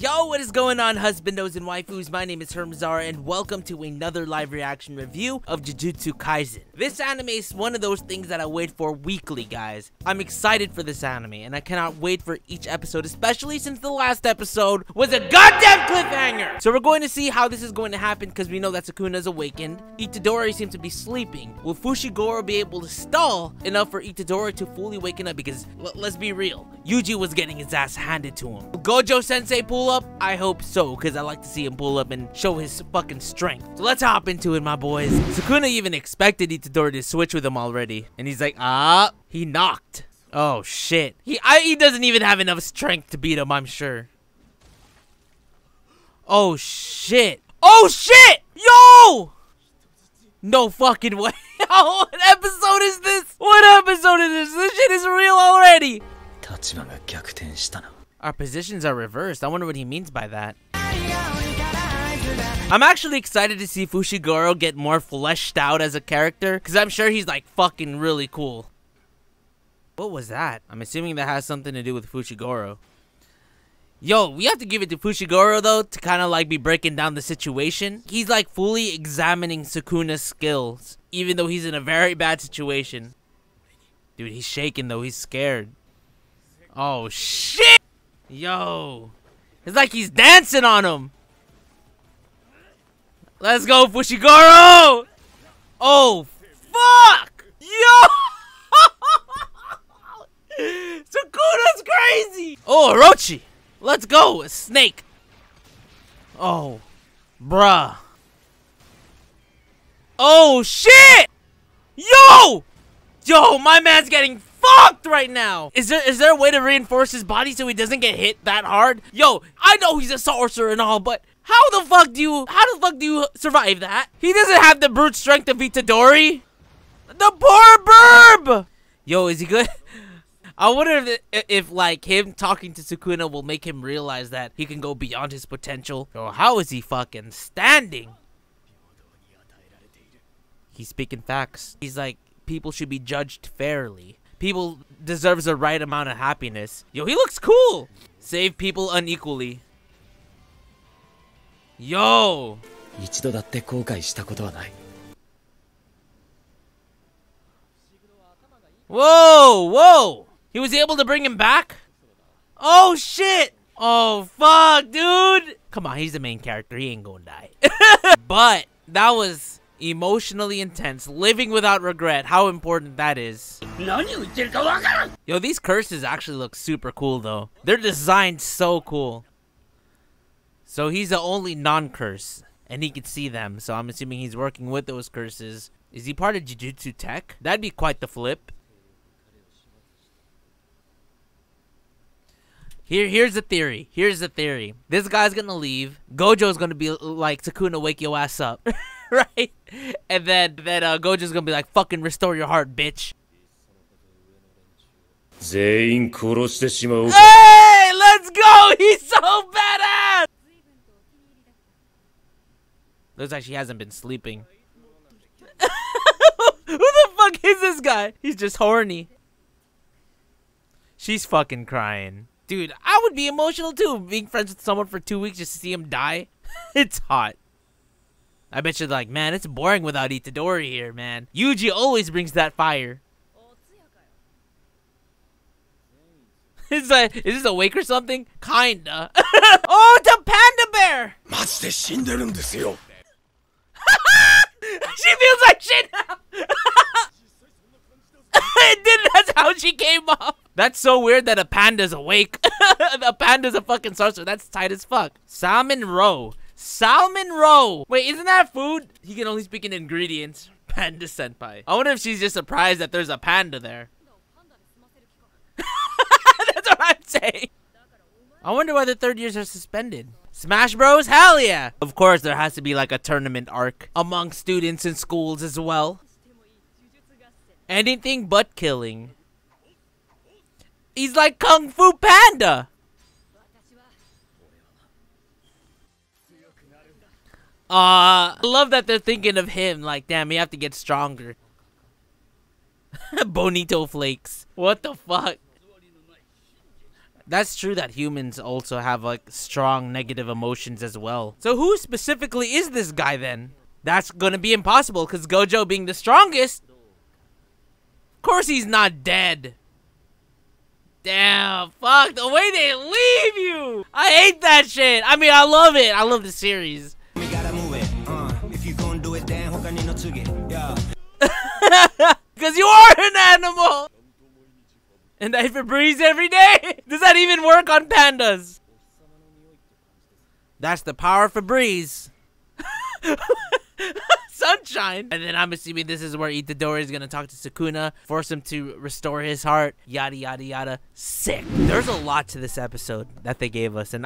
Yo, what is going on, husbandos and waifus? My name is Hermizar, and welcome to another live reaction review of Jujutsu Kaisen. This anime is one of those things that I wait for weekly, guys. I'm excited for this anime, and I cannot wait for each episode, especially since the last episode was a goddamn cliffhanger! So we're going to see how this is going to happen, because we know that Sukuna's awakened. Itadori seems to be sleeping. Will Fushigoro be able to stall enough for Itadori to fully waken up? Because, let's be real, Yuji was getting his ass handed to him. Will Gojo-sensei pull up? I hope so, because I like to see him pull up and show his fucking strength. So let's hop into it, my boys. Sukuna even expected Itadori to switch with him already, and he's like, ah, he knocked. Oh shit, he doesn't even have enough strength to beat him, I'm sure. Oh shit. Oh shit. Yo, no fucking way. What episode is this? What episode is this? This shit is real already. Our positions are reversed. I wonder what he means by that. I'm actually excited to see Fushigoro get more fleshed out as a character, because I'm sure he's like fucking really cool. What was that? I'm assuming that has something to do with Fushigoro. Yo, we have to give it to Fushigoro though, to kind of like be breaking down the situation. He's like fully examining Sukuna's skills, even though he's in a very bad situation. Dude, he's shaking though. He's scared. Oh shit! Yo, it's like he's dancing on him. Let's go, Fushigoro! Oh, fuck! Yo! Sukuna's crazy! Oh, Orochi! Let's go, a snake! Oh, bruh. Oh, shit! Yo! Yo, my man's getting fucked right now. Is there a way to reinforce his body so he doesn't get hit that hard? Yo, I know he's a sorcerer and all, but how the fuck do you survive that? He doesn't have the brute strength of Itadori. The poor burb. Yo, is he good? I wonder if like him talking to Sukuna will make him realize that he can go beyond his potential. Yo, how is he fucking standing? He's speaking facts. He's like, people should be judged fairly. People deserves the right amount of happiness. Yo, he looks cool. Save people unequally. Yo. Whoa, whoa. He was able to bring him back? Oh, shit. Oh, fuck, dude. Come on, he's the main character. He ain't gonna die. But that was emotionally intense. Living without regret, how important that is. Yo, these curses actually look super cool though. They're designed so cool. So he's the only non-curse, and he could see them, so I'm assuming he's working with those curses. Is he part of Jujutsu Tech? That'd be quite the flip. Here's the theory. Here's the theory. This guy's gonna leave. Gojo's gonna be like, Sukuna, wake your ass up. Right? And then Gojo's gonna be like, fucking restore your heart, bitch. Hey, let's go! He's so badass! Looks like she hasn't been sleeping. Who the fuck is this guy? He's just horny. She's fucking crying. Dude, I would be emotional too, being friends with someone for 2 weeks just to see him die. It's hot. I bet you're like, man, it's boring without Itadori here, man. Yuji always brings that fire. It's like, is this awake or something? Kinda. Oh, it's a panda bear! She feels like shit now. That's how she came up. That's so weird that a panda's awake. A panda's a fucking sorcerer. That's tight as fuck. Salmon roe. Salmon roe! Wait, isn't that food? He can only speak in ingredients. Panda senpai. I wonder if she's just surprised that there's a panda there. That's what I'm saying. I wonder why the third years are suspended. Smash Bros? Hell yeah! Of course, there has to be like a tournament arc among students and schools as well. Anything but killing. He's like Kung Fu Panda! I love that they're thinking of him. Like, damn, we have to get stronger. Bonito flakes. What the fuck? That's true that humans also have like strong negative emotions as well. So who specifically is this guy then? That's gonna be impossible because Gojo being the strongest, of course he's not dead. Damn, fuck, the way they leave you. I hate that shit. I mean, I love it. I love the series. We gotta move it. If you gonna do it, then because you are an animal. And I Febreze every day. Does that even work on pandas? That's the power of Febreze. Sunshine. And then I'm assuming this is where Itadori is gonna talk to Sukuna, force him to restore his heart, yada yada yada. Sick. There's a lot to this episode that they gave us, and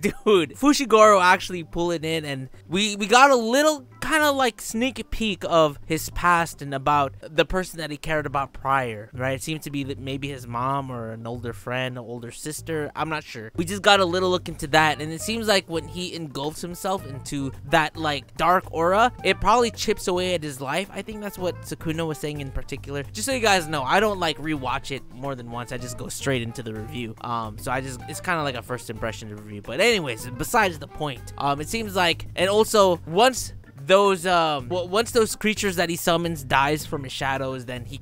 dude, Fushigoro actually pulling in, and we got a little kind of like sneak peek of his past and about the person that he cared about prior, right? It seems to be that maybe his mom or an older friend, an older sister, I'm not sure. We just got a little look into that, and it seems like when he engulfs himself into that like dark aura, it probably chips away at his life. I think that's what Sukuna was saying in particular. Just so you guys know, I don't like rewatch it more than once. I just go straight into the review. So I just, it's kind of like a first impression review. But anyways, besides the point, it seems like, and also once those creatures that he summons dies from his shadows, then he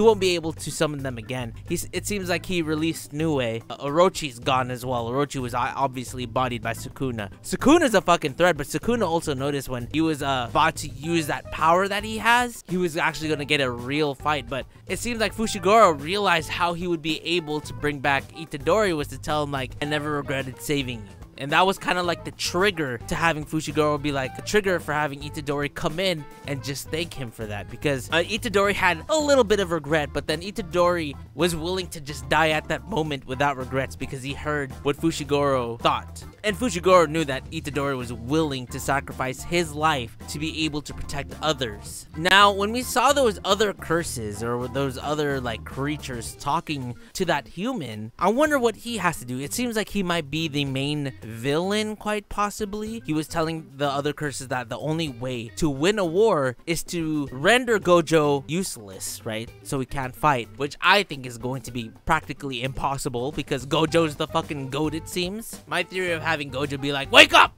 won't be able to summon them again. It seems like he released Nue. Orochi's gone as well. Orochi was obviously bodied by Sukuna. Sukuna's a fucking threat, but Sukuna also noticed when he was about to use that power that he has, he was actually gonna get a real fight. But it seems like Fushigoro realized how he would be able to bring back Itadori was to tell him like, I never regretted saving you. And that was kind of like the trigger to having Fushigoro be like a trigger for having Itadori come in and just thank him for that, because Itadori had a little bit of regret, but then Itadori was willing to just die at that moment without regrets because he heard what Fushigoro thought. And Fushigoro knew that Itadori was willing to sacrifice his life to be able to protect others. Now, when we saw those other curses or those other like creatures talking to that human, I wonder what he has to do. It seems like he might be the main villain, quite possibly. He was telling the other curses that the only way to win a war is to render Gojo useless, right? So he can't fight, which I think is going to be practically impossible because Gojo's the fucking goat, it seems. My theory of having Gojo be like, wake up!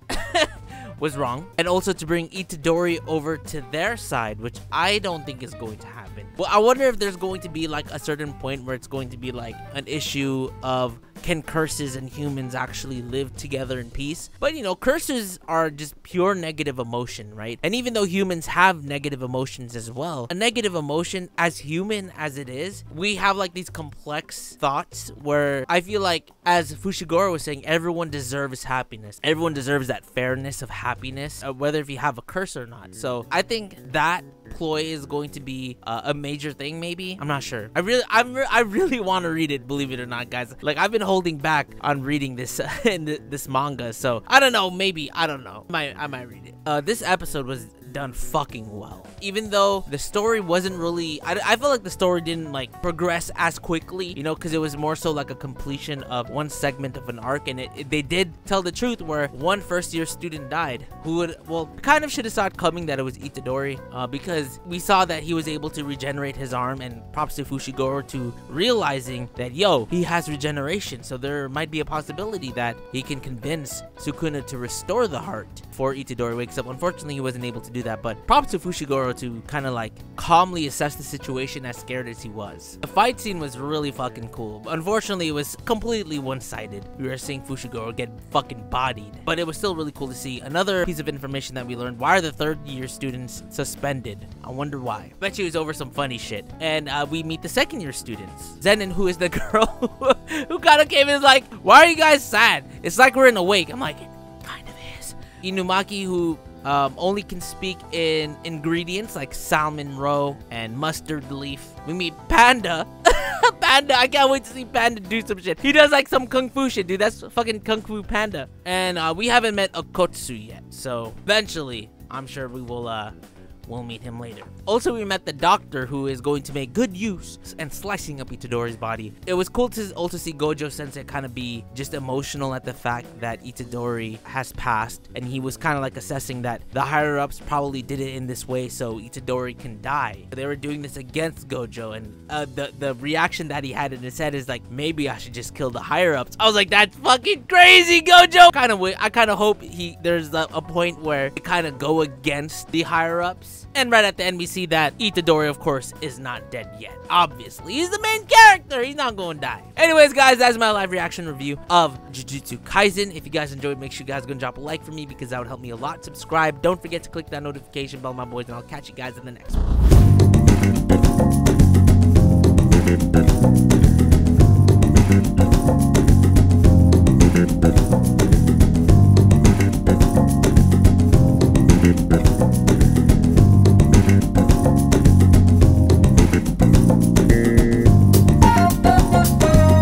was wrong. And also to bring Itadori over to their side, which I don't think is going to happen. Well, I wonder if there's going to be like a certain point where it's going to be like an issue of can curses and humans actually live together in peace? But you know, curses are just pure negative emotion, right? And even though humans have negative emotions as well, a negative emotion, as human as it is, we have like these complex thoughts where I feel like, as Fushigoro was saying, everyone deserves happiness. Everyone deserves that fairness of happiness, whether if you have a curse or not. So I think that ploy is going to be a major thing, maybe. I'm not sure. I really want to read it, believe it or not, guys. Like, I've been holding back on reading this this manga, so I don't know, maybe, I don't know, I might read it. This episode was done fucking well, even though the story wasn't really, I felt like the story didn't like progress as quickly, you know, because it was more so like a completion of one segment of an arc, and they did tell the truth where one first-year student died, who would, well, kind of should have saw it coming that it was Itadori, because we saw that he was able to regenerate his arm, and props to Fushigoro to realizing that, yo, he has regeneration, so there might be a possibility that he can convince Sukuna to restore the heart before Itadori wakes up. Unfortunately, he wasn't able to do that, but props to Fushigoro to kind of like calmly assess the situation, as scared as he was. The fight scene was really fucking cool. Unfortunately, it was completely one-sided. We were seeing Fushigoro get fucking bodied, but it was still really cool to see. Another piece of information that we learned, why are the third-year students suspended? I wonder why. Bet you it was over some funny shit. And we meet the second-year students. Zenin, who is the girl who kind of came in like, why are you guys sad? It's like we're in a wake. I'm like, it kind of is. Inumaki, who only can speak in ingredients like salmon roe and mustard leaf. We meet Panda. Panda, I can't wait to see Panda do some shit. He does like some kung fu shit, dude. That's fucking Kung Fu Panda. And we haven't met Okotsu yet, so eventually I'm sure we will We'll meet him later. Also, we met the doctor who is going to make good use and slicing up Itadori's body. It was cool to also see Gojo Sensei kind of be just emotional at the fact that Itadori has passed, and he was kind of like assessing that the higher-ups probably did it in this way so Itadori can die. They were doing this against Gojo, and the reaction that he had in his head is like, maybe I should just kill the higher-ups. I was like, that's fucking crazy, Gojo! I kind of hope there's a point where they kind of go against the higher-ups. And right at the end, we see that Itadori, of course, is not dead yet. Obviously, he's the main character. He's not going to die. Anyways, guys, that's my live reaction review of Jujutsu Kaisen. If you guys enjoyed, make sure you guys go and drop a like for me because that would help me a lot. Subscribe. Don't forget to click that notification bell, my boys, and I'll catch you guys in the next one.